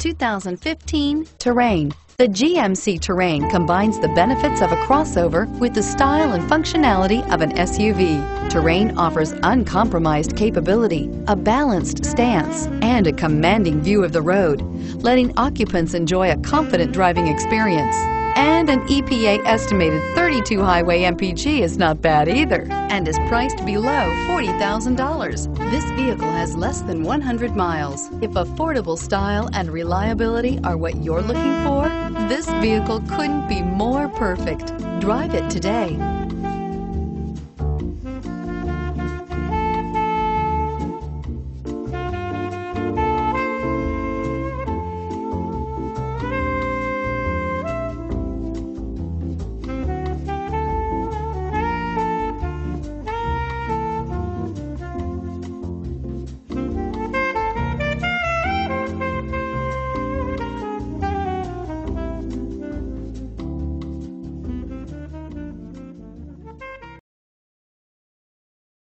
2015 Terrain. The GMC Terrain combines the benefits of a crossover with the style and functionality of an SUV. Terrain offers uncompromised capability, a balanced stance, and a commanding view of the road, letting occupants enjoy a confident driving experience. And an EPA-estimated 32 highway MPG is not bad either, and is priced below $40,000. This vehicle has less than 100 miles. If affordable style and reliability are what you're looking for, this vehicle couldn't be more perfect. Drive it today.